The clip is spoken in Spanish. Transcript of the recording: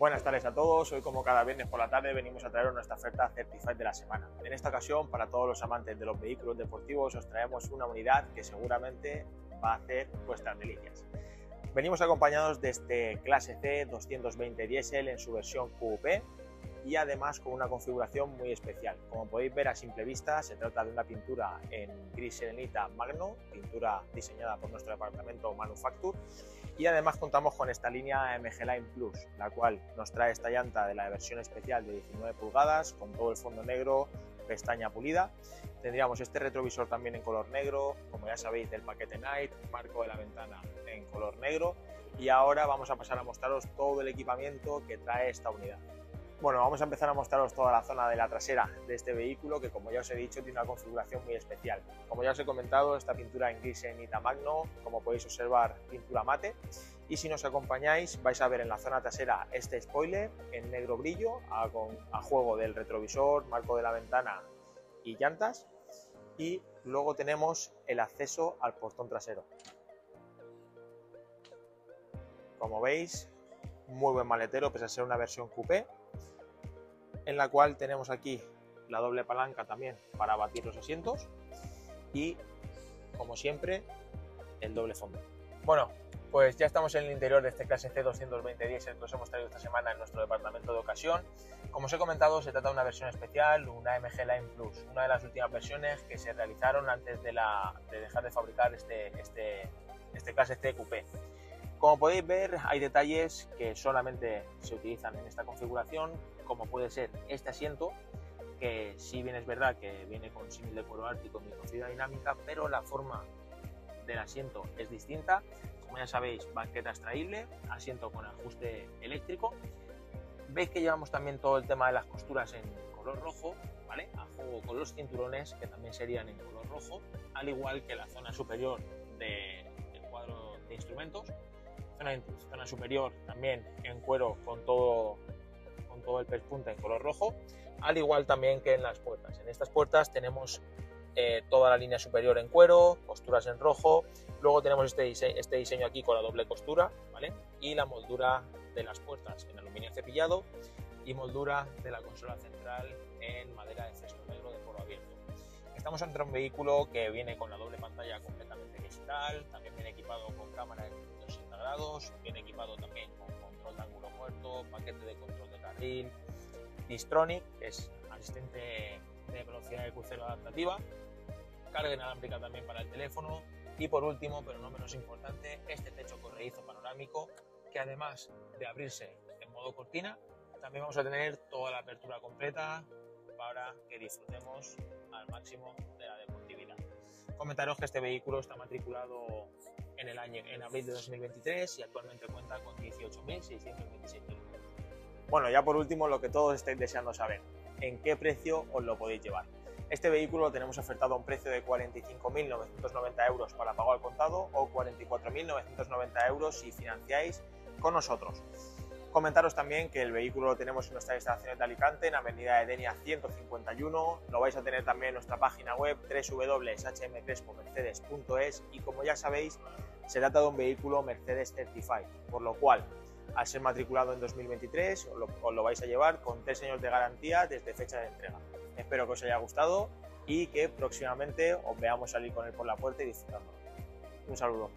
Buenas tardes a todos, hoy como cada viernes por la tarde venimos a traeros nuestra oferta Certified de la semana. En esta ocasión, para todos los amantes de los vehículos deportivos, os traemos una unidad que seguramente va a hacer vuestras delicias. Venimos acompañados de este Clase C 220 diésel en su versión Coupé y además con una configuración muy especial. Como podéis ver a simple vista, se trata de una pintura en gris selenita Magno, pintura diseñada por nuestro departamento Manufacture, y además contamos con esta línea AMG Line Plus, la cual nos trae esta llanta de la versión especial de 19 pulgadas con todo el fondo negro, pestaña pulida. Tendríamos este retrovisor también en color negro, como ya sabéis del paquete Night, marco de la ventana en color negro, y ahora vamos a pasar a mostraros todo el equipamiento que trae esta unidad. Bueno, vamos a empezar a mostraros toda la zona de la trasera de este vehículo, que como ya os he dicho tiene una configuración muy especial. Como ya os he comentado, esta pintura en gris en Hitamagno, como podéis observar, pintura mate. Y si nos acompañáis vais a ver en la zona trasera este spoiler en negro brillo a juego del retrovisor, marco de la ventana y llantas. Y luego tenemos el acceso al portón trasero. Como veis, muy buen maletero pese a ser una versión coupé, en la cual tenemos aquí la doble palanca también para abatir los asientos y, como siempre, el doble fondo. Bueno, pues ya estamos en el interior de este Clase C 220 diesel que os hemos traído esta semana en nuestro departamento de ocasión. Como os he comentado, se trata de una versión especial, una AMG Line Plus, una de las últimas versiones que se realizaron antes de dejar de fabricar este Clase C Coupé. Como podéis ver, hay detalles que solamente se utilizan en esta configuración, como puede ser este asiento, que si bien es verdad que viene con símil de cuero ártico y microfibra dinámica, pero la forma del asiento es distinta. Como ya sabéis, banqueta extraíble, asiento con ajuste eléctrico. Veis que llevamos también todo el tema de las costuras en color rojo, ¿vale? A juego con los cinturones, que también serían en color rojo, al igual que la zona superior del cuadro de instrumentos. Zona superior también en cuero con todo el pespunta en color rojo, al igual también que en las puertas. En estas puertas tenemos toda la línea superior en cuero, costuras en rojo, luego tenemos este diseño aquí con la doble costura, ¿vale? Y la moldura de las puertas en aluminio cepillado y moldura de la consola central en madera de fresco negro de poro abierto. Estamos ante un vehículo que viene con la doble pantalla completamente digital, también viene equipado con cámara de 360 grados, viene equipado también con control de ángulo muerto, paquete de control de carril, DISTRONIC, que es asistente de velocidad de crucero adaptativa, carga inalámbrica también para el teléfono y por último, pero no menos importante, este techo corredizo panorámico que además de abrirse en modo cortina, también vamos a tener toda la apertura completa para que disfrutemos al máximo de la deportividad. Comentaros que este vehículo está matriculado en abril de 2023 y actualmente cuenta con 18.626 euros. Bueno, ya por último, lo que todos estáis deseando saber, ¿en qué precio os lo podéis llevar? Este vehículo lo tenemos ofertado a un precio de 45.990 euros para pago al contado o 44.990 euros si financiáis con nosotros. Comentaros también que el vehículo lo tenemos en nuestras instalaciones de Alicante, en Avenida Edenia 151, lo vais a tener también en nuestra página web www.hmcrespomercedes.es y como ya sabéis, se trata de un vehículo Mercedes Certified, por lo cual, al ser matriculado en 2023, os lo vais a llevar con 3 años de garantía desde fecha de entrega. Espero que os haya gustado y que próximamente os veamos salir con él por la puerta y disfrutándolo. Un saludo.